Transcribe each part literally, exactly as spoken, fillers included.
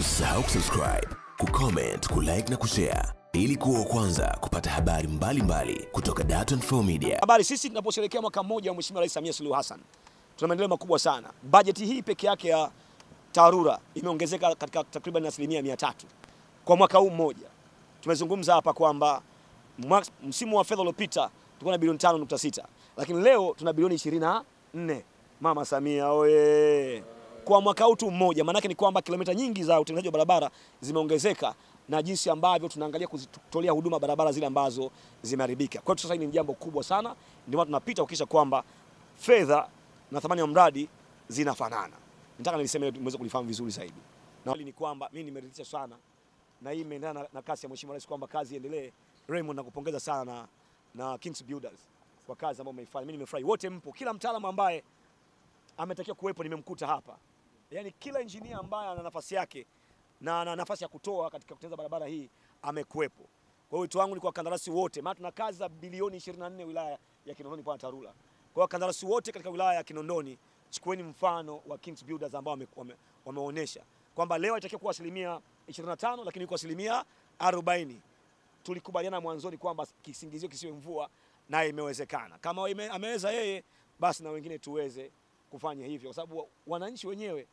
Usisahau kusubscribe, kucomment, kulike na kushare ili kuwa kwanza kupata habari mbalimbali mbali kutoka Dutton Four Media. Habari, sisi tunaposherehekea mwaka mmoja wa Mheshimiwa Rais Samia Suluhu Hassan, tuna maendeleo makubwa sana. Bajeti hii peke yake ya TARURA imeongezeka katika takriban asilimia mia tatu kwa mwaka huu mmoja. Tumezungumza hapa kwamba msimu wa fedha uliopita tulikuwa na bilioni tano nukta sita, lakini leo tuna bilioni ishirini na nne. Mama Samia oye! Kwa mwaka huu mmoja, maana yake ni kwamba kilomita nyingi za utengenezaji wa barabara zimeongezeka, na jinsi ambavyo tunaangalia kuzitolea huduma barabara zile ambazo zimeharibika. Kwa hiyo sasa hili ni jambo kubwa sana, ndio maana tunapita kuhakikisha kwamba fedha na thamani ya mradi zinafanana. Nataka niliseme muweze kulifahamu vizuri zaidi. Na hili ni kwamba mimi nimeridhika sana na hii imeendana na kasi ya Mheshimiwa Rais kwamba kazi iendelee. Raymond, nakupongeza sana na Kings Builders kwa kazi ambayo umeifanya. Mimi nimefurahi, wote mpo, kila mtaalamu ambaye ametakiwa kuwepo nimemkuta hapa. Yaani kila engineer ambaye ana nafasi yake na ana nafasi ya kutoa katika kutengeneza barabara hii amekuwepo. Kwa hiyo wangu ni kwa kandarasi wote, maana tuna kazi za bilioni ishirini na nne wilaya ya Kinondoni kwa TARURA. Kwa kandarasi wote katika wilaya ya Kinondoni, chukueni mfano wa Kings Builders ambao wameonyesha wame kwamba leo itakiwa kuwa asilimia ishirini na tano lakini iko asilimia arobaini. Tulikubaliana mwanzoni kwamba kisingizio kisiwe mvua, na imewezekana. Kama ime, ameweza yeye, basi na wengine tuweze kufanya hivyo, kwa sababu wananchi wenyewe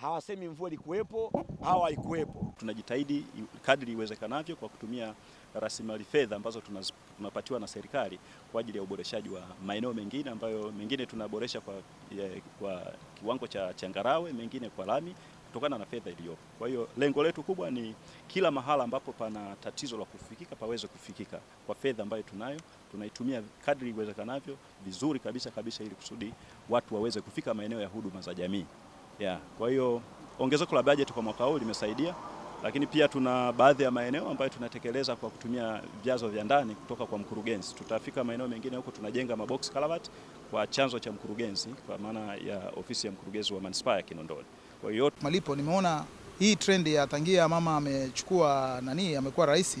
hawasemi mvua ilikuwepo au haikuwepo. Tunajitahidi kadri iwezekanavyo kwa kutumia rasilimali fedha ambazo tunapatiwa na serikali kwa ajili ya uboreshaji wa maeneo mengine ambayo mengine tunaboresha kwa kwa kiwango cha changarawe, mengine kwa lami kutokana na fedha iliyopo. Kwa hiyo lengo letu kubwa ni kila mahala ambapo pana tatizo la kufikika paweze kufikika kwa fedha ambayo tunayo. Tunaitumia kadri iwezekanavyo vizuri kabisa kabisa ili kusudi watu waweze kufika maeneo ya huduma za jamii. Yeah, kwa hiyo ongezeko la bajeti kwa mwaka huu limesaidia, lakini pia tuna baadhi ya maeneo ambayo tunatekeleza kwa kutumia vyanzo vya ndani kutoka kwa mkurugenzi. Tutafika maeneo mengine huko tunajenga mabox culvert kwa chanzo cha mkurugenzi, kwa maana ya ofisi ya mkurugenzi wa manispaa ya Kinondoni. Kwa hiyo malipo, nimeona hii trend ya tangia mama amechukua nani amekuwa rais,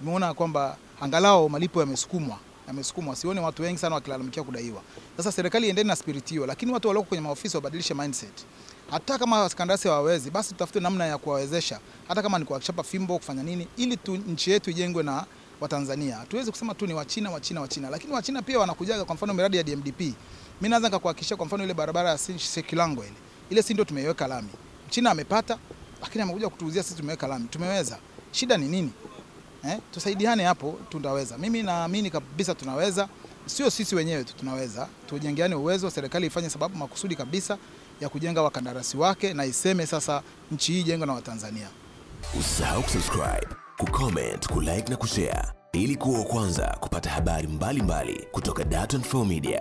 nimeona kwamba angalau malipo yamesukumwa yamesukumwa sione watu wengi sana wakilalamikia kudaiwa. Sasa serikali iendelee na spirit hiyo, lakini watu walioko kwenye maofisi wabadilishe mindset. Hata kama kandarasi hawawezi, basi tutafute namna ya kuwawezesha, hata kama ni kuachapa fimbo kufanya nini, ili tu nchi yetu ijengwe na Watanzania. Tuweze kusema tu ni wachina wachina wachina, lakini wachina pia wanakujaga. Kwa mfano miradi ya D M D P, mimi naanza nikakuhakikishia, kwa mfano ile barabara ya Sinshe Sekilango ile ile si ndio tumeiweka lami. Mchina amepata, lakini amekuja kutuuzia sisi tumeweka lami. Tumeweza. Shida ni nini? Eh, tusaidiane hapo, tutaweza. Mimi naamini kabisa tunaweza. Sio sisi wenyewe tu tunaweza. Tujengeane uwezo, serikali ifanye sababu makusudi kabisa ya kujenga wakandarasi wake, na iseme sasa nchi hii jengo na Watanzania. Usisahau kusubscribe, kucomment, kulike na kushare ili kuwa kwanza kupata habari mbalimbali mbali kutoka Dutton Four Media.